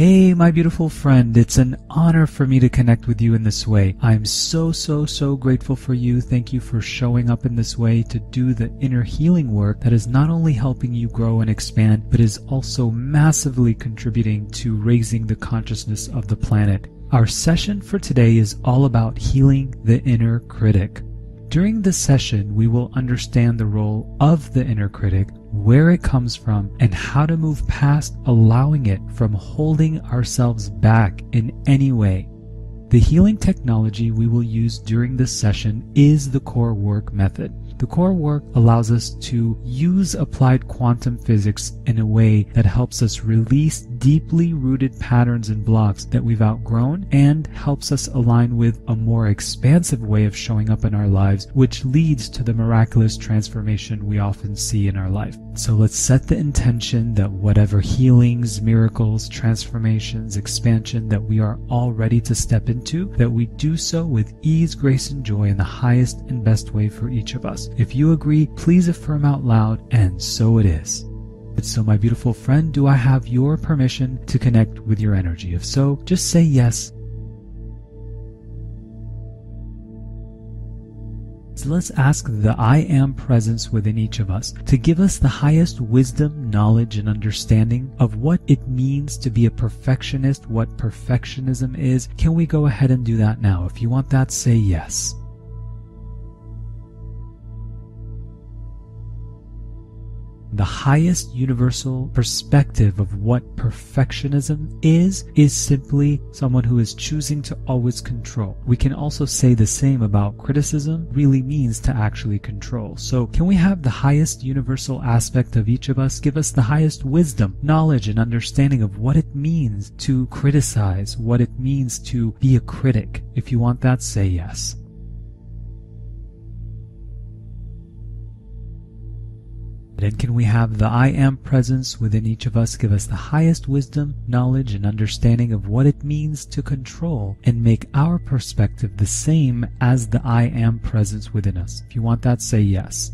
Hey, my beautiful friend, it's an honor for me to connect with you in this way. I'm so grateful for you. Thank you for showing up in this way to do the inner healing work that is not only helping you grow and expand, but is also massively contributing to raising the consciousness of the planet. Our session for today is all about healing the inner critic. During this session, we will understand the role of the inner critic, where it comes from, and how to move past allowing it from holding ourselves back in any way. The healing technology we will use during this session is the core work method. The core work allows us to use applied quantum physics in a way that helps us release deeply rooted patterns and blocks that we've outgrown and helps us align with a more expansive way of showing up in our lives, which leads to the miraculous transformation we often see in our life. So let's set the intention that whatever healings, miracles, transformations, expansion that we are all ready to step into, that we do so with ease, grace, and joy in the highest and best way for each of us. If you agree, please affirm out loud, and so it is. So my beautiful friend, do I have your permission to connect with your energy? If so, just say yes. So let's ask the I Am presence within each of us to give us the highest wisdom, knowledge, and understanding of what it means to be a perfectionist, what perfectionism is. Can we go ahead and do that now? If you want that, say yes. The highest universal perspective of what perfectionism is simply someone who is choosing to always control. We can also say the same about criticism. Really means to actually control. So can we have the highest universal aspect of each of us give us the highest wisdom, knowledge, and understanding of what it means to criticize, what it means to be a critic? If you want that, say yes. And can we have the I Am presence within each of us give us the highest wisdom, knowledge, and understanding of what it means to control, and make our perspective the same as the I Am presence within us? If you want that, say yes.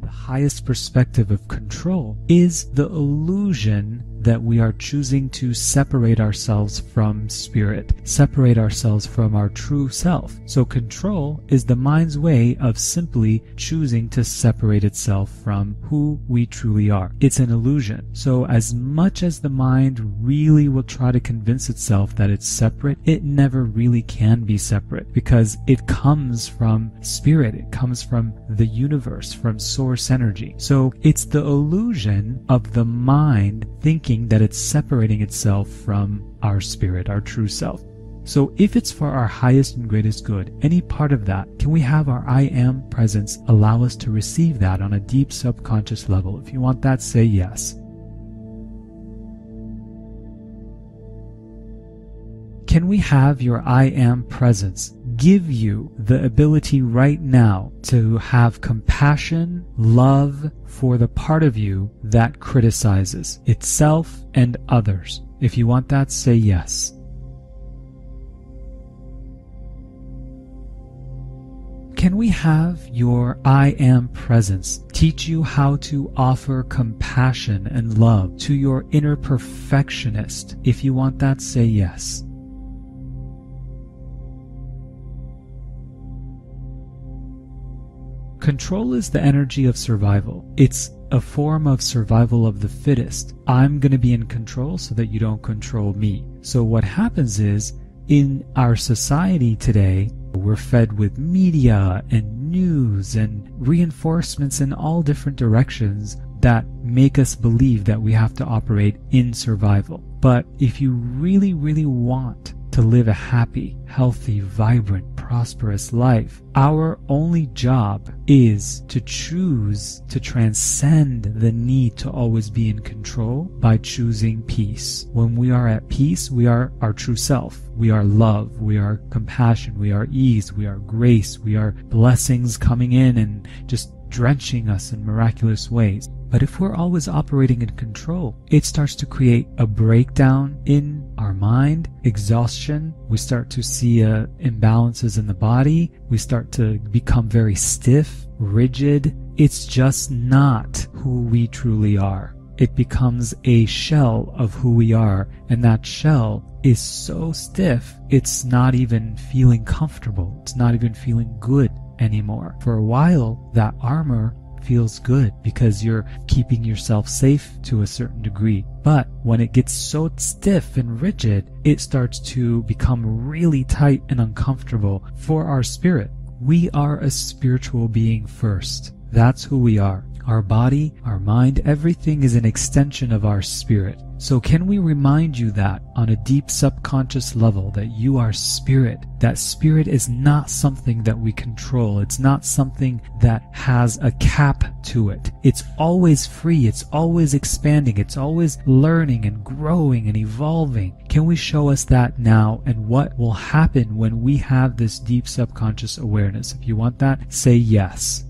The highest perspective of control is the illusion that we are choosing to separate ourselves from spirit, separate ourselves from our true self. So control is the mind's way of simply choosing to separate itself from who we truly are. It's an illusion. So as much as the mind really will try to convince itself that it's separate, it never really can be separate, because it comes from spirit, it comes from the universe, from source energy. So it's the illusion of the mind thinking that it's separating itself from our spirit, our true self. So if it's for our highest and greatest good, any part of that, can we have our I Am presence allow us to receive that on a deep subconscious level? If you want that, say yes. Can we have your I Am presence give you the ability right now to have compassion, love for the part of you that criticizes itself and others? If you want that, say yes. Can we have your I Am presence teach you how to offer compassion and love to your inner perfectionist? If you want that, say yes. Control is the energy of survival. It's a form of survival of the fittest. I'm going to be in control so that you don't control me. So what happens is, in our society today, we're fed with media and news and reinforcements in all different directions that make us believe that we have to operate in survival. But if you really want to live a happy, healthy, vibrant, prosperous life, our only job is to choose to transcend the need to always be in control by choosing peace. When we are at peace, we are our true self. We are love, we are compassion, we are ease, we are grace, we are blessings coming in and just drenching us in miraculous ways. But if we're always operating in control, it starts to create a breakdown in our mind, exhaustion. We start to see imbalances in the body. We start to become very stiff, rigid, It's just not who we truly are. It becomes a shell of who we are, and that shell is so stiff, it's not even feeling comfortable. It's not even feeling good anymore. For a while, that armor feels good because you're keeping yourself safe to a certain degree. But when it gets so stiff and rigid, it starts to become really tight and uncomfortable for our spirit. We are a spiritual being first. That's who we are. Our body, our mind, everything is an extension of our spirit. So can we remind you that on a deep subconscious level, that you are spirit? That spirit is not something that we control. It's not something that has a cap to it. It's always free. It's always expanding. It's always learning and growing and evolving. Can we show us that now, and what will happen when we have this deep subconscious awareness? If you want that, say yes.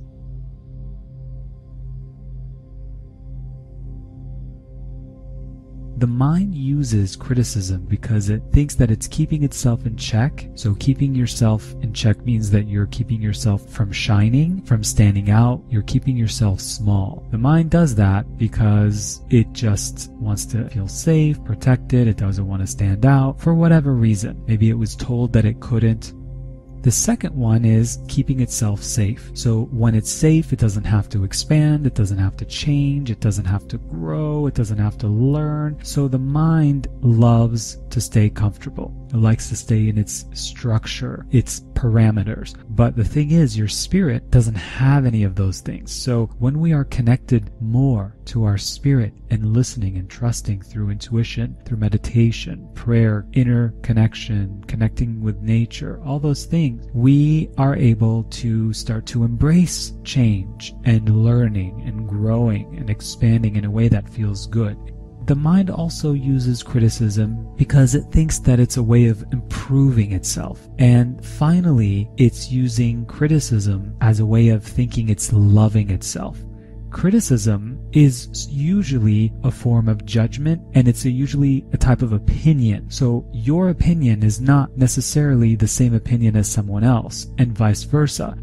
The mind uses criticism because it thinks that it's keeping itself in check. So keeping yourself in check means that you're keeping yourself from shining, from standing out. You're keeping yourself small. The mind does that because it just wants to feel safe, protected. It doesn't want to stand out for whatever reason. Maybe it was told that it couldn't. The second one is keeping itself safe. So when it's safe, it doesn't have to expand, it doesn't have to change, it doesn't have to grow, it doesn't have to learn. So the mind loves to stay comfortable. It likes to stay in its structure, its parameters. But the thing is, your spirit doesn't have any of those things. So when we are connected more to our spirit and listening and trusting through intuition, through meditation, prayer, inner connection, connecting with nature, all those things, we are able to start to embrace change and learning and growing and expanding in a way that feels good. The mind also uses criticism because it thinks that it's a way of improving itself. And finally, it's using criticism as a way of thinking it's loving itself. Criticism is usually a form of judgment, and it's usually a type of opinion. So your opinion is not necessarily the same opinion as someone else, and vice versa.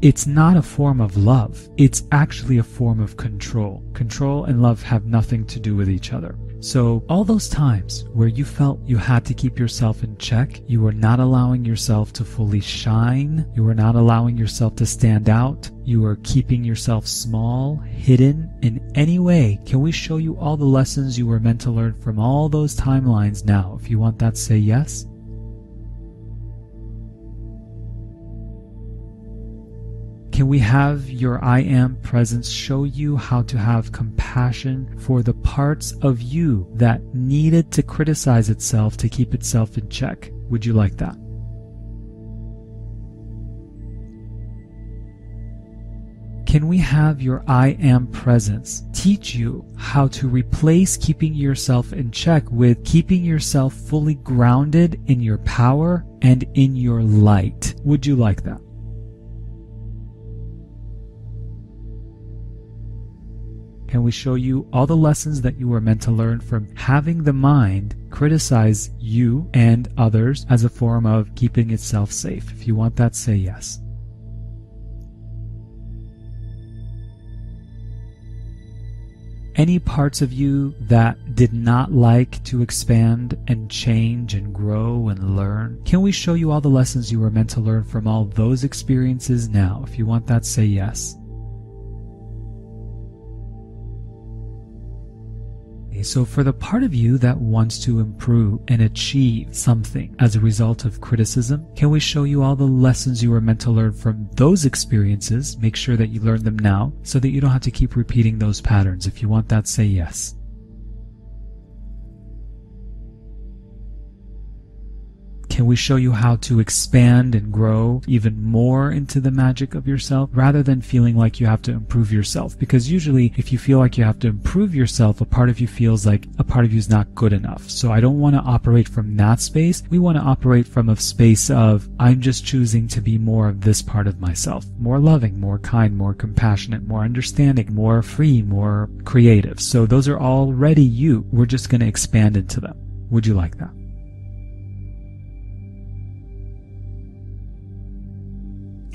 It's not a form of love. It's actually a form of control. Control and love have nothing to do with each other. So all those times where you felt you had to keep yourself in check, you were not allowing yourself to fully shine, you were not allowing yourself to stand out, you were keeping yourself small, hidden in any way, can we show you all the lessons you were meant to learn from all those timelines now? If you want that, say yes. Can we have your I Am presence show you how to have compassion for the parts of you that needed to criticize itself to keep itself in check? Would you like that? Can we have your I Am presence teach you how to replace keeping yourself in check with keeping yourself fully grounded in your power and in your light? Would you like that? Can we show you all the lessons that you were meant to learn from having the mind criticize you and others as a form of keeping itself safe? If you want that, say yes. Any parts of you that did not like to expand and change and grow and learn, can we show you all the lessons you were meant to learn from all those experiences now? If you want that, say yes. So for the part of you that wants to improve and achieve something as a result of criticism, can we show you all the lessons you were meant to learn from those experiences? Make sure that you learn them now so that you don't have to keep repeating those patterns. If you want that, say yes. Can we show you how to expand and grow even more into the magic of yourself rather than feeling like you have to improve yourself? Because usually if you feel like you have to improve yourself, a part of you feels like a part of you is not good enough. So I don't want to operate from that space. We want to operate from a space of, I'm just choosing to be more of this part of myself. More loving, more kind, more compassionate, more understanding, more free, more creative. So those are already you. We're just going to expand into them. Would you like that?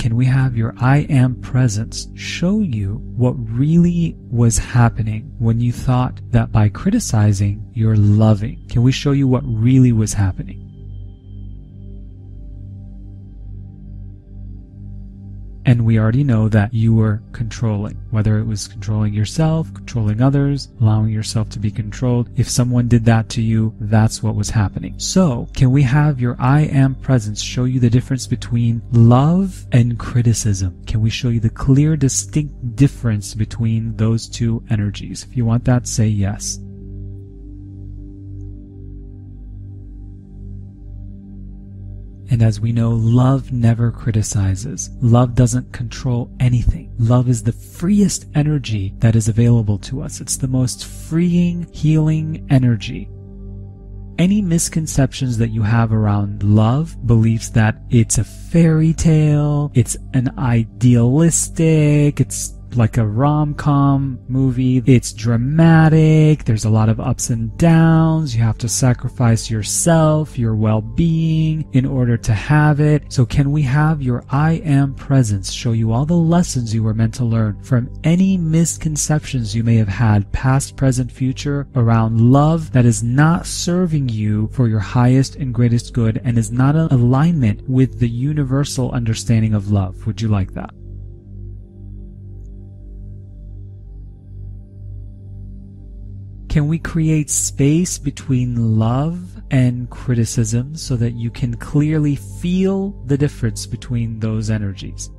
can we have your I am presence show you what really was happening when you thought that by criticizing you're loving? Can we show you what really was happening? And we already know that you were controlling, whether it was controlling yourself, controlling others, allowing yourself to be controlled. If someone did that to you, that's what was happening. So can we have your I am presence show you the difference between love and criticism? Can we show you the clear, distinct difference between those two energies? If you want that, say yes. And as we know, love never criticizes. Love doesn't control anything. Love is the freest energy that is available to us. It's the most freeing, healing energy. Any misconceptions that you have around love, beliefs that it's a fairy tale, it's an idealistic, it's like a rom-com movie, it's dramatic, there's a lot of ups and downs, you have to sacrifice yourself, your well-being in order to have it. So can we have your I am presence show you all the lessons you were meant to learn from any misconceptions you may have had, past, present, future, around love that is not serving you for your highest and greatest good and is not in alignment with the universal understanding of love? Would you like that? Can we create space between love and criticism so that you can clearly feel the difference between those energies?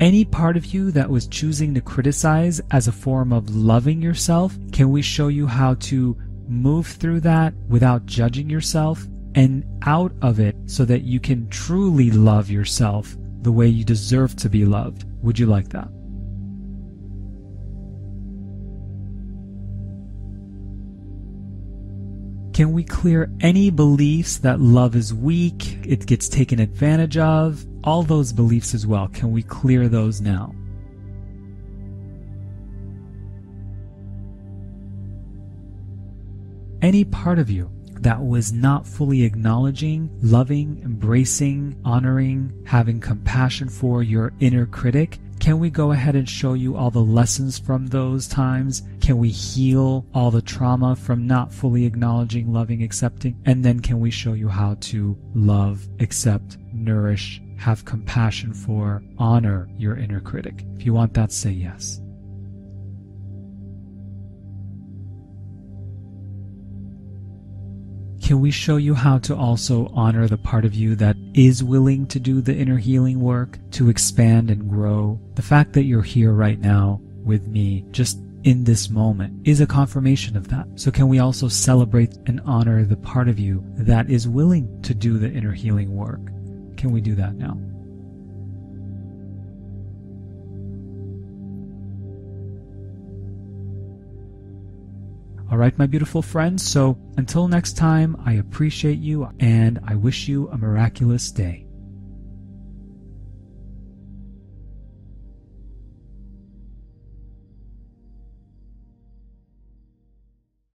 Any part of you that was choosing to criticize as a form of loving yourself, can we show you how to move through that without judging yourself and out of it so that you can truly love yourself the way you deserve to be loved? Would you like that? Can we clear any beliefs that love is weak, it gets taken advantage of, all those beliefs as well? Can we clear those now? Any part of you that was not fully acknowledging, loving, embracing, honoring, having compassion for your inner critic, can we go ahead and show you all the lessons from those times? Can we heal all the trauma from not fully acknowledging, loving, accepting? And then can we show you how to love, accept, nourish, have compassion for, honor your inner critic? If you want that, say yes. Can we show you how to also honor the part of you that is willing to do the inner healing work, to expand and grow? The fact that you're here right now with me, just in this moment, is a confirmation of that. So can we also celebrate and honor the part of you that is willing to do the inner healing work? Can we do that now? Alright, my beautiful friends, so until next time, I appreciate you and I wish you a miraculous day.